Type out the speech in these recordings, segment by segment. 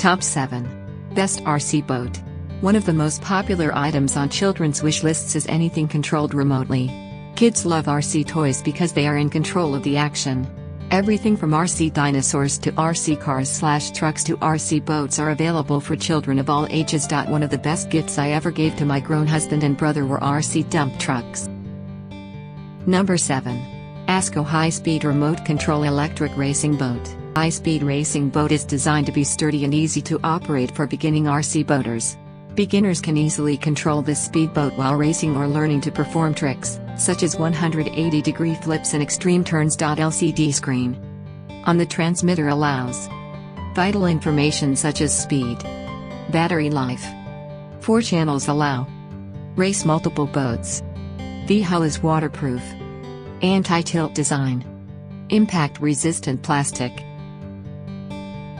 Top 7. Best RC Boat. One of the most popular items on children's wish lists is anything controlled remotely. Kids love RC toys because they are in control of the action. Everything from RC dinosaurs to RC cars/trucks to RC boats are available for children of all ages. One of the best gifts I ever gave to my grown husband and brother were RC dump trucks. Number 7. ASGO High-Speed Remote Control Electric Racing Boat. High-Speed Racing Boat is designed to be sturdy and easy to operate for beginning RC boaters. Beginners can easily control this speedboat while racing or learning to perform tricks, such as 180-degree flips and extreme turns. LCD screen on the transmitter allows vital information such as speed, battery life. 4 channels allow race multiple boats. The hull is waterproof. Anti-tilt design. Impact-resistant plastic.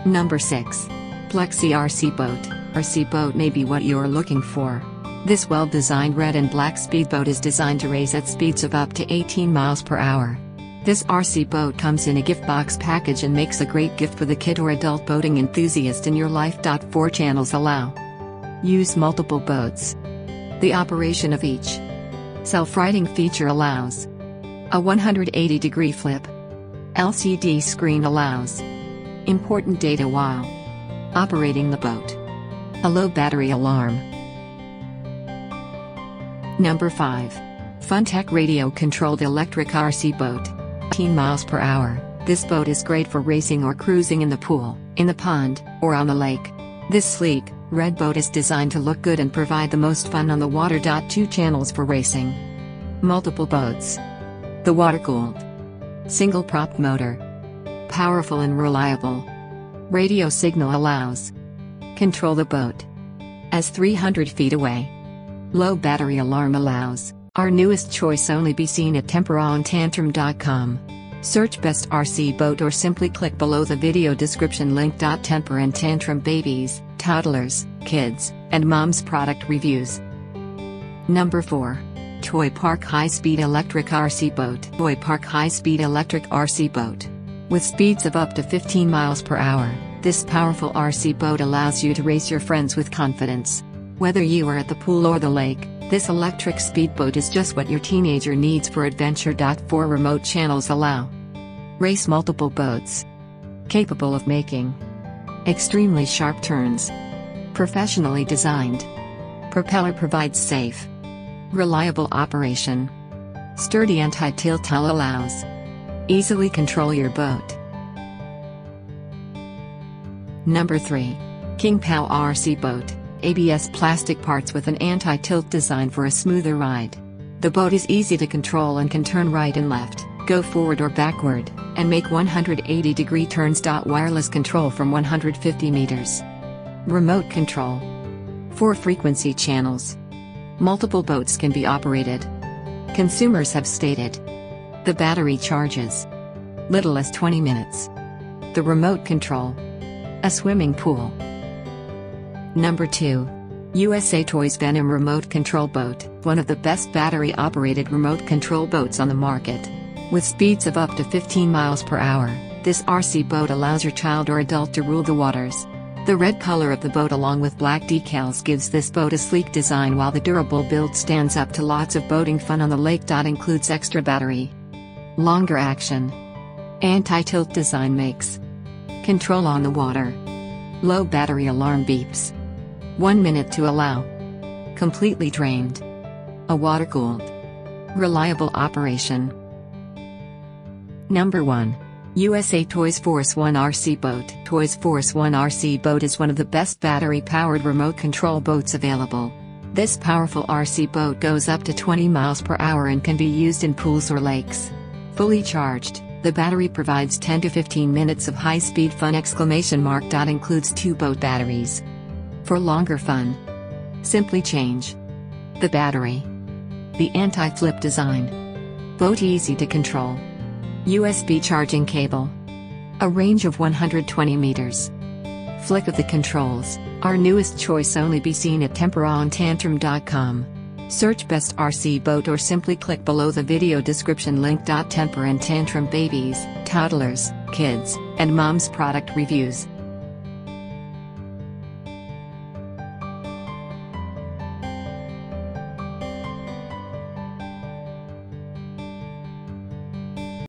Number 6. Blexy RC Boat. RC boat may be what you're looking for. This well-designed red and black speedboat is designed to race at speeds of up to 18 miles per hour. This RC boat comes in a gift box package and makes a great gift for the kid or adult boating enthusiast in your life. 4 channels allow. Use multiple boats. The operation of each self-righting feature allows a 180-degree flip. LCD screen allows important data while operating the boat. A low battery alarm. Number 5. FunTech Radio Controlled Electric RC Boat. 18 miles per hour. This boat is great for racing or cruising in the pool, in the pond, or on the lake. This sleek, red boat is designed to look good and provide the most fun on the water. 2 channels for racing. Multiple boats. The water-cooled single-prop motor. Powerful and reliable. Radio signal allows control the boat as 300 feet away. Low battery alarm allows our newest choice only be seen at temperandtantrum.com. Search best RC boat or simply click below the video description link. Temper and Tantrum babies, toddlers, kids, and moms product reviews. Number 4. Toy Park High-Speed Electric RC Boat. Toy Park High-Speed Electric RC Boat. With speeds of up to 15 miles per hour, this powerful RC boat allows you to race your friends with confidence. Whether you are at the pool or the lake, this electric speedboat is just what your teenager needs for adventure. 4 remote channels allow. Race multiple boats. Capable of making extremely sharp turns. Professionally designed. Propeller provides safe, reliable operation. Sturdy anti-tilt hull allows easily control your boat. Number 3. King Pow RC Boat. ABS plastic parts with an anti-tilt design for a smoother ride. The boat is easy to control and can turn right and left, go forward or backward, and make 180-degree turns. Wireless control from 150 meters. Remote control. 4 frequency channels. Multiple boats can be operated. Consumers have stated the battery charges little as 20 minutes. The remote control. A swimming pool. Number 2. USA Toyz Venom Remote Control Boat. One of the best battery-operated remote control boats on the market. With speeds of up to 15 miles per hour, this RC boat allows your child or adult to rule the waters. The red color of the boat along with black decals gives this boat a sleek design while the durable build stands up to lots of boating fun on the lake. Includes extra battery. Longer action. Anti-tilt design makes control on the water. Low battery alarm beeps. 1 minute to allow. Completely drained. A water-cooled. Reliable operation. Number 1. USA Toyz Force 1 RC Boat. Toyz Force 1 RC Boat is one of the best battery-powered remote control boats available. This powerful RC boat goes up to 20 miles per hour and can be used in pools or lakes. Fully charged, the battery provides 10 to 15 minutes of high-speed fun! Includes 2 boat batteries. For longer fun, simply change the battery. The anti-flip design. Boat easy to control. USB charging cable. A range of 120 meters. Flick of the controls. Our newest choice only be seen at temperandtantrum.com. Search best RC boat or simply click below the video description link. Temper and Tantrum babies, toddlers, kids, and moms product reviews.